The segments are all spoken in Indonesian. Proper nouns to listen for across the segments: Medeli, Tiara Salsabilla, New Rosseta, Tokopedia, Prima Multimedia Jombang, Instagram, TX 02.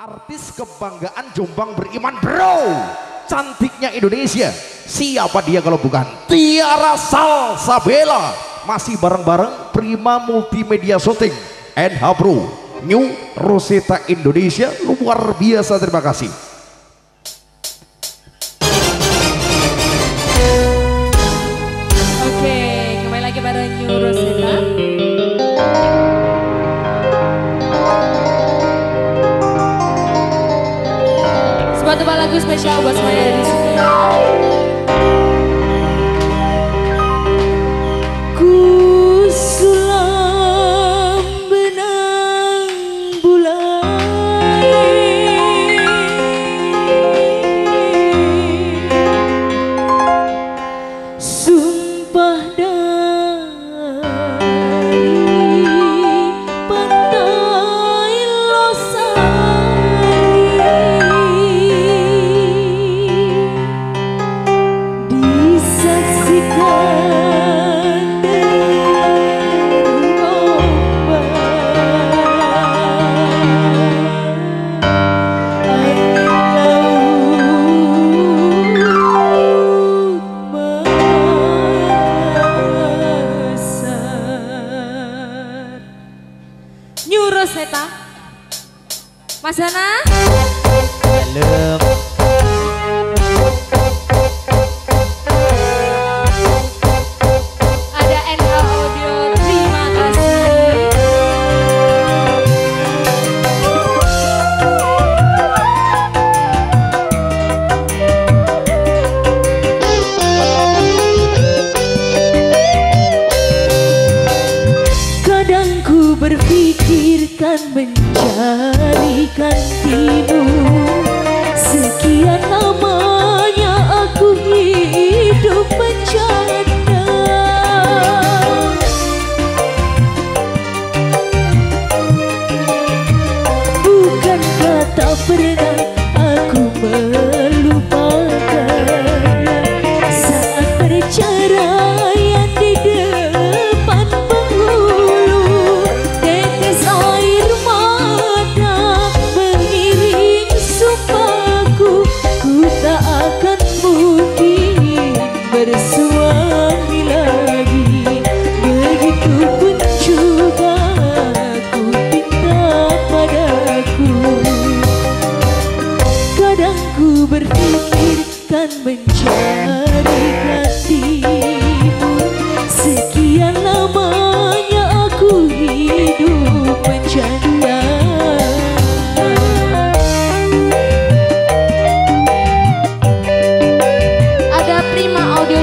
Artis kebanggaan Jombang beriman bro, cantiknya Indonesia. Siapa dia kalau bukan Tiara Salsabilla. Masih bareng-bareng Prima Multimedia Shooting NH Bro, New Rosseta Indonesia. Luar biasa, terima kasih. Oke, kembali lagi pada New Rosseta. Satu lagu spesial buat semuanya di sini. Ku selam benang bulan, sumpah dari pantai Losari. New Rosseta, Mas Hana. Halo. Berpikirkan mencari gantimu, sekian lamanya aku hidup bencana. Bukankah tak pernah aku melupakan saat perceraian di depan penghulu. Ku berpikirkan mencari hatimu, sekian lamanya aku hidup bencana. Ada Prima Audio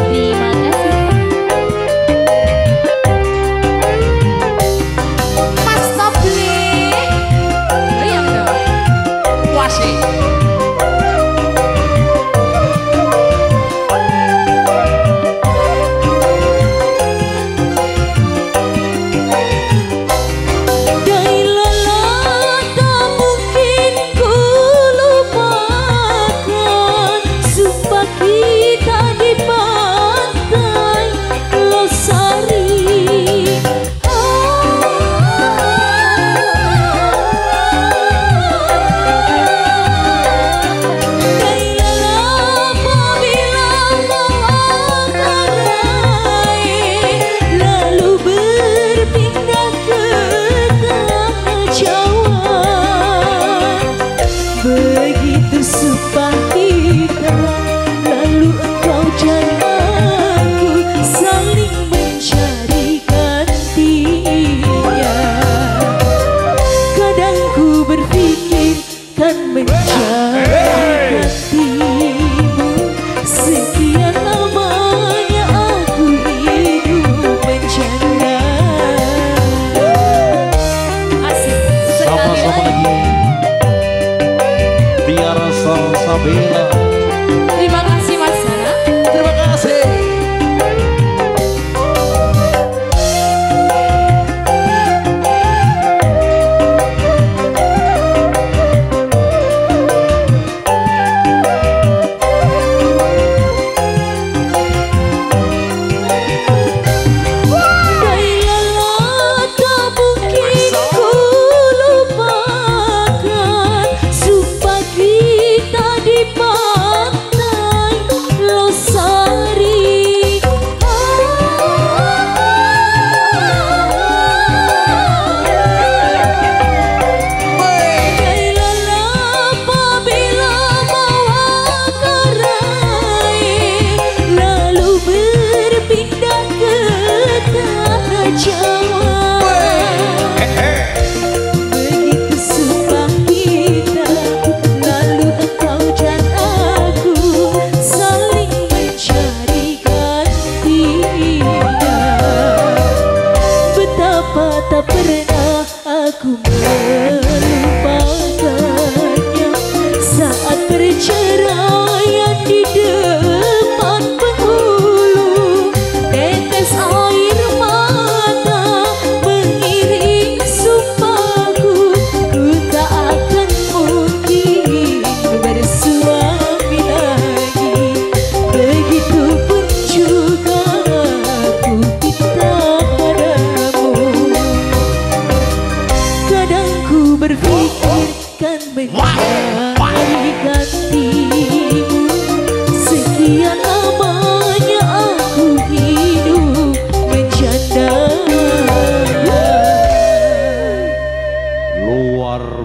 terima kasih. Mas Sobri, lihat dong, washi. Terima kasih Mas Hana. Terima kasih. Dailah tak mungkin ku lupakan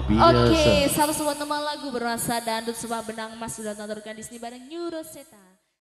Salsabilla. Oke, sahabat semua teman lagu bernuansa dangdut sebuah benang emas sudah ditontonkan di sini bareng New Rosseta.